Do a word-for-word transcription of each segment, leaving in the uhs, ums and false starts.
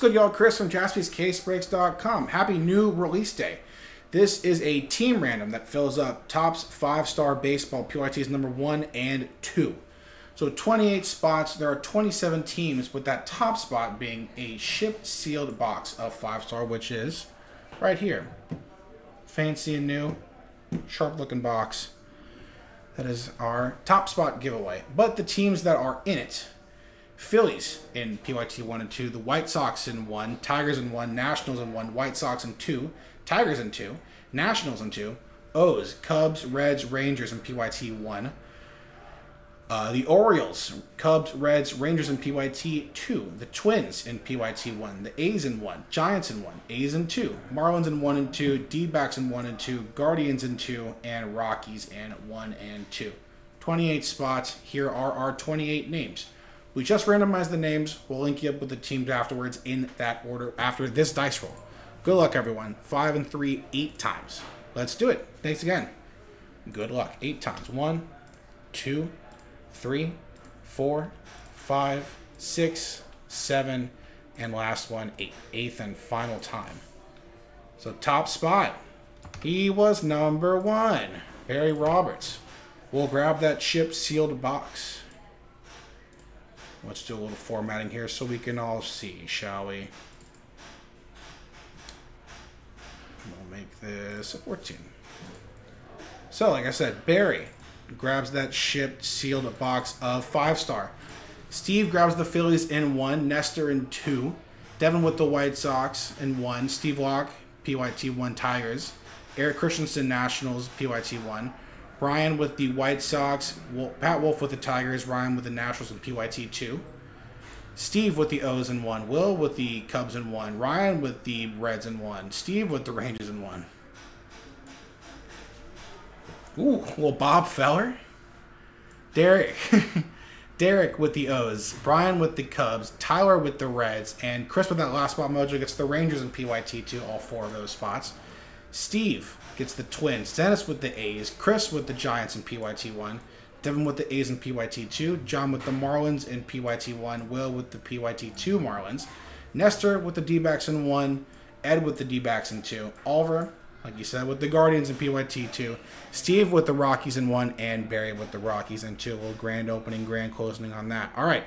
good, y'all? Chris from Jaspys Case Breaks dot com. Happy new release day. This is a team random that fills up Topps five star Baseball P Y Ts number one and two. So twenty-eight spots. There are twenty-seven teams, with that top spot being a shipped sealed box of five star, which is right here. Fancy and new, sharp looking box. That is our top spot giveaway. But the teams that are in it: Phillies in P Y T one and two, the White Sox in one, Tigers in one, Nationals in one, White Sox in two, Tigers in two, Nationals in two, O's, Cubs, Reds, Rangers in P Y T one, uh, the Orioles, Cubs, Reds, Rangers in P Y T two, the Twins in P Y T one, the A's in one, Giants in one, A's in two, Marlins in one and two, D-backs in one and two, Guardians in two, and Rockies in one and two. twenty-eight spots. Here are our twenty-eight names. We just randomized the names. We'll link you up with the teams afterwards in that order after this dice roll. Good luck, everyone. Five and three, eight times. Let's do it. Thanks again. Good luck. Eight times. One, two, three, four, five, six, seven, and last one, eight. Eighth and final time. So top spot. He was number one. Barry Roberts. We'll grab that ship sealed box. Let's do a little formatting here so we can all see, shall we? We'll make this a fourteen. So, like I said, Barry grabs that shipped sealed box of five star. Steve grabs the Phillies in one, Nestor in two, Devin with the White Sox in one, Steve Locke, P Y T one, Tigers, Eric Christensen, Nationals, P Y T one, Brian with the White Sox, Pat Wolf with the Tigers, Ryan with the Nationals in P Y T two, Steve with the O's in one, Will with the Cubs in one, Ryan with the Reds in one, Steve with the Rangers in one. Ooh, little Bob Feller. Derek. Derek with the O's, Brian with the Cubs, Tyler with the Reds, and Chris with that last spot mojo gets the Rangers in P Y T two, all four of those spots. Steve gets the Twins, Dennis with the A's, Chris with the Giants in P Y T one, Devin with the A's in P Y T two, John with the Marlins in P Y T one, Will with the P Y T two Marlins, Nestor with the D-backs in one, Ed with the D-backs in two, Oliver, like you said, with the Guardians in P Y T two, Steve with the Rockies in one, and Barry with the Rockies in two. A little grand opening, grand closing on that. All right,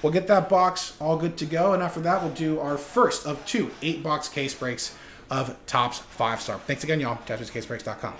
we'll get that box all good to go, and after that we'll do our first of two eight box case breaks of Topps five star. Thanks again, y'all. Jaspys Case Breaks dot com.